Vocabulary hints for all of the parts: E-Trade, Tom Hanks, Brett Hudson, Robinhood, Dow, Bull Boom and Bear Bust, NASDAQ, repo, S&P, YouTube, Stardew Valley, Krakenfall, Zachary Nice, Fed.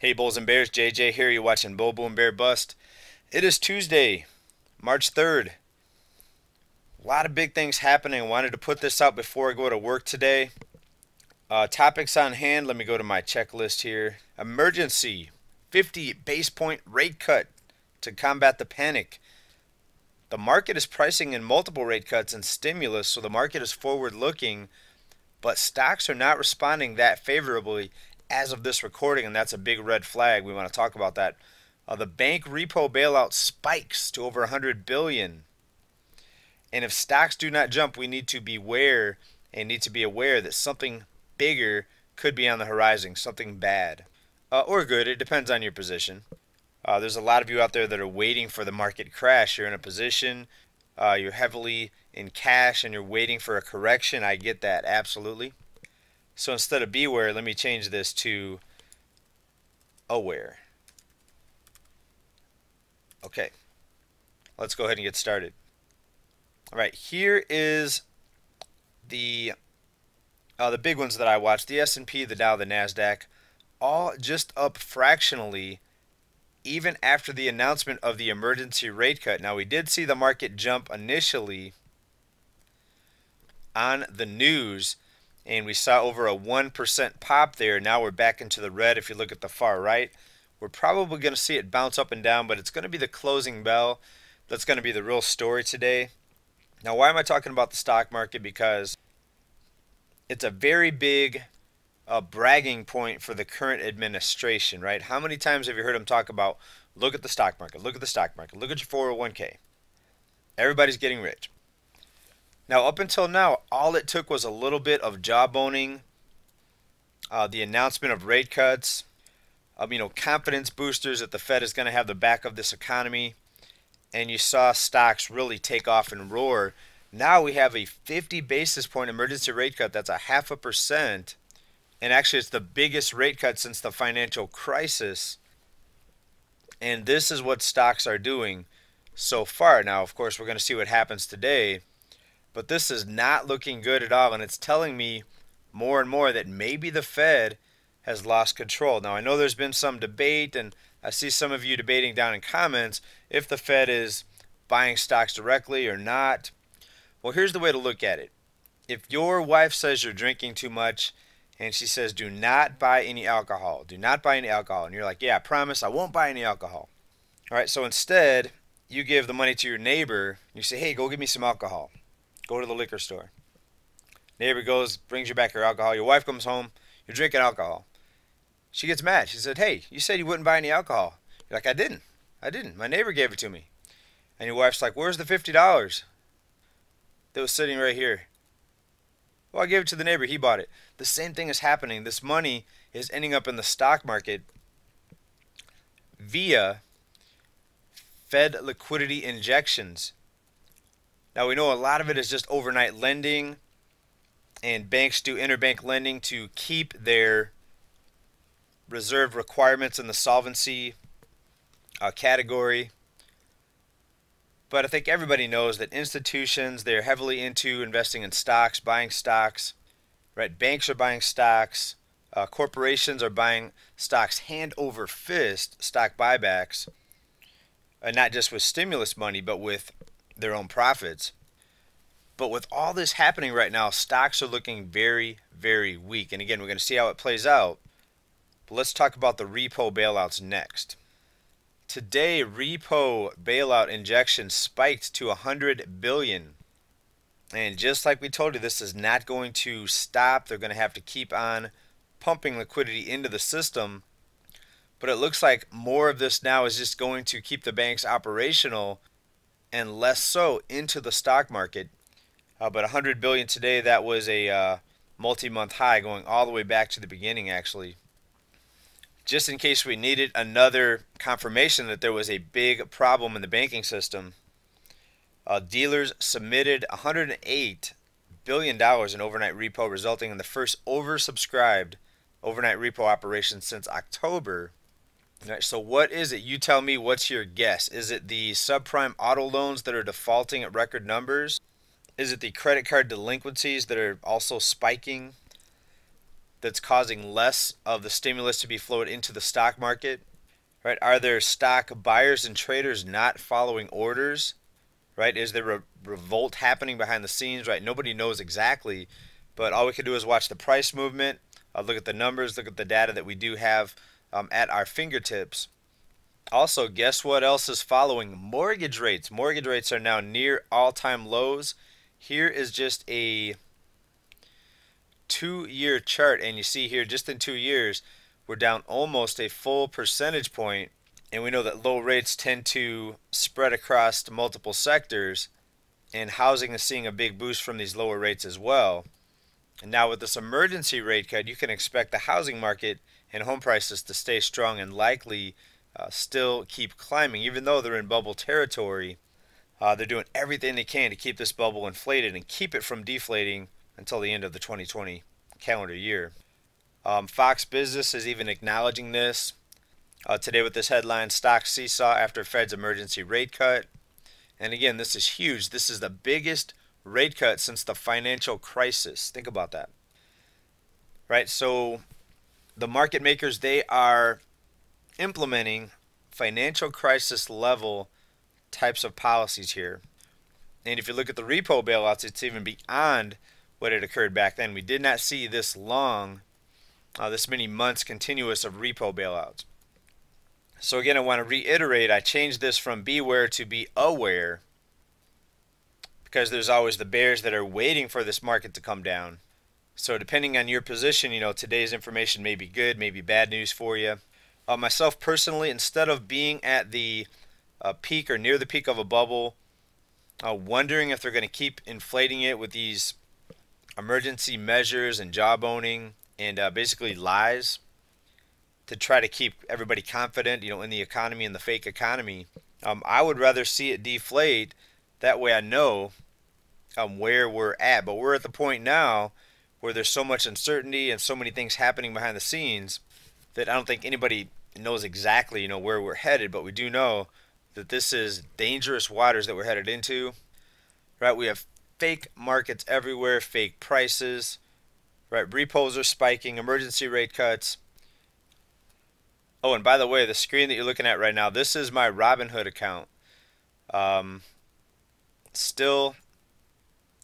Hey Bulls and Bears, JJ here. You're watching Bull Boom and Bear Bust. It is Tuesday, March 3rd. A lot of big things happening. I wanted to put this out before I go to work today. Topics on hand. Let me go to my checklist here. Emergency, 50 base point rate cut to combat the panic. The market is pricing in multiple rate cuts and stimulus, so the market is forward-looking, but stocks are not responding that favorably as of this recording, and that's a big red flag. We want to talk about that. The bank repo bailout spikes to over $100 billion, and if stocks do not jump, we need to beware and need to be aware that something bigger could be on the horizon, something bad or good. It depends on your position. There's a lot of you out there that are waiting for the market crash. You're in a position, you're heavily in cash, and you're waiting for a correction. I get that, absolutely. So instead of beware, let me change this to aware. Okay, let's go ahead and get started. All right, here is the big ones that I watched. The S&P, the Dow, the NASDAQ, all just up fractionally, even after the announcement of the emergency rate cut. Now, we did see the market jump initially on the news, and we saw over a 1% pop there. Now we're back into the red. If you look at the far right, we're probably going to see it bounce up and down, but it's going to be the closing bell that's going to be the real story today. Now, why am I talking about the stock market? Because it's a very big bragging point for the current administration, right? How many times have you heard them talk about, look at the stock market, look at the stock market, look at your 401k. Everybody's getting rich. Now, up until now, all it took was a little bit of jawboning, the announcement of rate cuts, confidence boosters that the Fed is going to have the back of this economy, and you saw stocks really take off and roar. Now we have a 50 basis point emergency rate cut. That's 0.5%, and actually it's the biggest rate cut since the financial crisis, and this is what stocks are doing so far. Now, of course, we're going to see what happens today, but this is not looking good at all, and it's telling me more and more that maybe the Fed has lost control. Now, I know there's been some debate, and I see some of you debating down in comments if the Fed is buying stocks directly or not. Well, here's the way to look at it. If your wife says you're drinking too much, and she says, do not buy any alcohol, do not buy any alcohol, and you're like, yeah, I promise I won't buy any alcohol. All right, so instead, you give the money to your neighbor. You say, hey, go get me some alcohol. Go to the liquor store. Neighbor goes, brings you back your alcohol. Your wife comes home. You're drinking alcohol. She gets mad. She said, hey, you said you wouldn't buy any alcohol. You're like, I didn't. My neighbor gave it to me. And your wife's like, where's the $50 that was sitting right here? Well, I gave it to the neighbor. He bought it. The same thing is happening. This money is ending up in the stock market via Fed liquidity injections. Now, we know a lot of it is just overnight lending, and banks do interbank lending to keep their reserve requirements in the solvency category. But I think everybody knows that institutions, they're heavily into investing in stocks, buying stocks, right? Banks are buying stocks. Corporations are buying stocks hand over fist, stock buybacks, and not just with stimulus money, but with their own profits. But with all this happening right now, stocks are looking very, very weak. And again, we're going to see how it plays out. But let's talk about the repo bailouts next. Today, repo bailout injection spiked to $100 billion. And just like we told you, this is not going to stop. They're going to have to keep on pumping liquidity into the system. But it looks like more of this now is just going to keep the banks operational and less so into the stock market. But $100 billion today, that was a multi-month high, going all the way back to the beginning, actually. Just in case we needed another confirmation that there was a big problem in the banking system, dealers submitted $108 billion in overnight repo, resulting in the first oversubscribed overnight repo operation since October. Right, so what is it? You tell me, what's your guess? Is it the subprime auto loans that are defaulting at record numbers? Is it the credit card delinquencies that are also spiking? that's causing less of the stimulus to be flowed into the stock market, right? Are there stock buyers and traders not following orders, right? Is there revolt happening behind the scenes, right? Nobody knows exactly, but all we can do is watch the price movement, look at the numbers, look at the data that we do have at our fingertips. Also, guess what else is following? Mortgage rates. Mortgage rates are now near all-time lows. Here is just a two-year chart, and you see here just in 2 years we're down almost a full percentage point, and we know that low rates tend to spread across multiple sectors, and housing is seeing a big boost from these lower rates as well. And now with this emergency rate cut, you can expect the housing market and home prices to stay strong and likely still keep climbing, even though they're in bubble territory. They're doing everything they can to keep this bubble inflated and keep it from deflating until the end of the 2020 calendar year. Fox Business is even acknowledging this today with this headline, "Stock Seesaw After Fed's Emergency Rate Cut." And again, this is huge. This is the biggest rate cut since the financial crisis. Think about that. Right? So the market makers, they are implementing financial crisis level types of policies here. And if you look at the repo bailouts, it's even beyond what had occurred back then. We did not see this long, this many months continuous of repo bailouts. So again, I want to reiterate, I changed this from beware to be aware, because there's always the bears that are waiting for this market to come down. So depending on your position, you know, today's information may be good, may be bad news for you. Myself personally, instead of being at the peak or near the peak of a bubble, wondering if they're going to keep inflating it with these emergency measures and jawboning and basically lies to try to keep everybody confident, you know, in the economy and the fake economy, I would rather see it deflate. That way I know where we're at. But we're at the point now where there's so much uncertainty and so many things happening behind the scenes that I don't think anybody knows exactly, you know, where we're headed. But we do know that this is dangerous waters that we're headed into, right? We have fake markets everywhere, fake prices, right? Repos are spiking, emergency rate cuts. Oh, and by the way, the screen that you're looking at right now, this is my Robinhood account. Still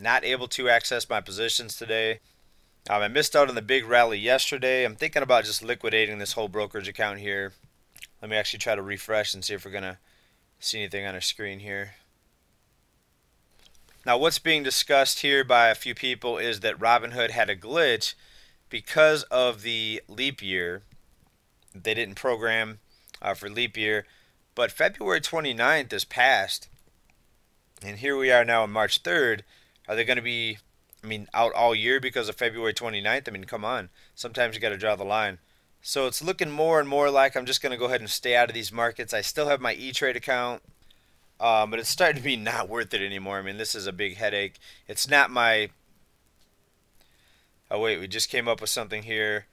not able to access my positions today. I missed out on the big rally yesterday. I'm thinking about just liquidating this whole brokerage account here. Let me actually try to refresh and see if we're going to see anything on our screen here. Now, what's being discussed here by a few people is that Robinhood had a glitch because of the leap year. They didn't program for leap year, but February 29th is passed, and here we are now on March 3rd. Are they going to be, I mean, out all year because of February 29th? I mean, come on. Sometimes you got to draw the line. So it's looking more and more like I'm just going to go ahead and stay out of these markets. I still have my E-Trade account. But it's starting to be not worth it anymore. I mean, this is a big headache. It's not my... Oh, wait, we just came up with something here.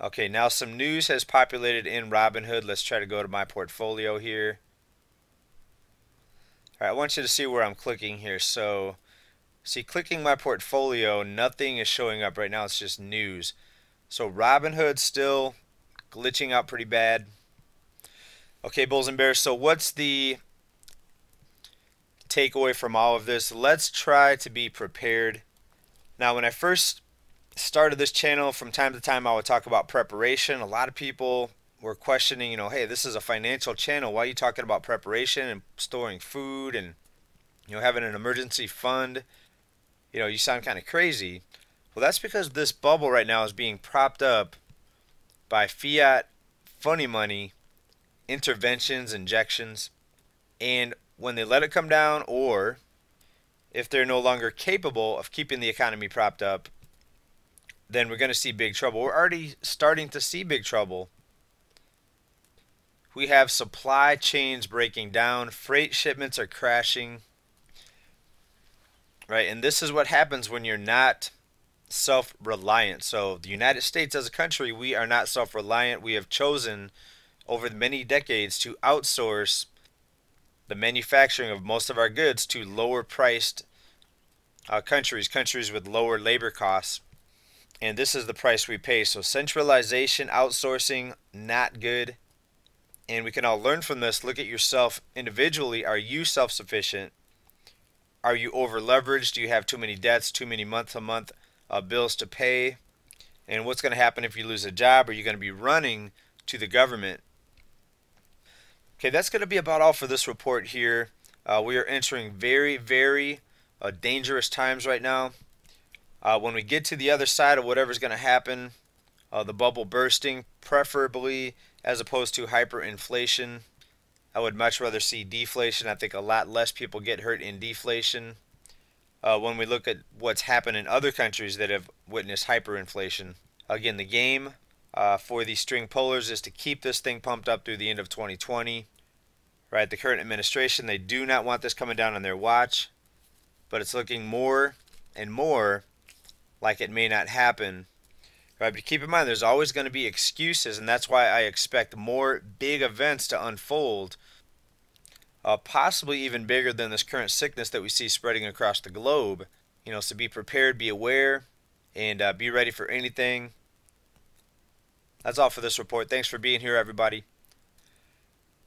Okay, now some news has populated in Robinhood. Let's try to go to my portfolio here. All right, I want you to see where I'm clicking here. So, see, clicking my portfolio, nothing is showing up right now. It's just news. So Robinhood still glitching out pretty bad. Okay, bulls and bears, so what's the takeaway from all of this? Let's try to be prepared. Now, when I first started this channel, from time to time I would talk about preparation. A lot of people were questioning, you know, hey, this is a financial channel, why are you talking about preparation and storing food and, you know, having an emergency fund? You know, you sound kind of crazy. Well, that's because this bubble right now is being propped up by fiat funny money interventions, injections, and when they let it come down, or if they're no longer capable of keeping the economy propped up, then we're going to see big trouble. We're already starting to see big trouble. We have supply chains breaking down. Freight shipments are crashing. Right? And this is what happens when you're not self-reliant. So the United States as a country, we are not self-reliant. We have chosen over many decades to outsource the manufacturing of most of our goods to lower priced countries with lower labor costs. And this is the price we pay. So centralization, outsourcing, not good. And we can all learn from this. Look at yourself individually. Are you self-sufficient? Are you over-leveraged? Do you have too many debts, too many month-to-month bills to pay? And what's going to happen if you lose a job? Are you going to be running to the government? Okay, that's going to be about all for this report here. We are entering very, very dangerous times right now. When we get to the other side of whatever's going to happen, the bubble bursting, preferably as opposed to hyperinflation. I would much rather see deflation. I think a lot less people get hurt in deflation. When we look at what's happened in other countries that have witnessed hyperinflation. Again, the game for these string pullers is to keep this thing pumped up through the end of 2020. Right, the current administration, they do not want this coming down on their watch. But it's looking more and more like it may not happen. Right, but keep in mind, there's always going to be excuses, and that's why I expect more big events to unfold, possibly even bigger than this current sickness that we see spreading across the globe. You know, so be prepared, be aware, and be ready for anything. That's all for this report. Thanks for being here, everybody.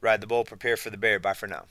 Ride the bull, prepare for the bear. Bye for now.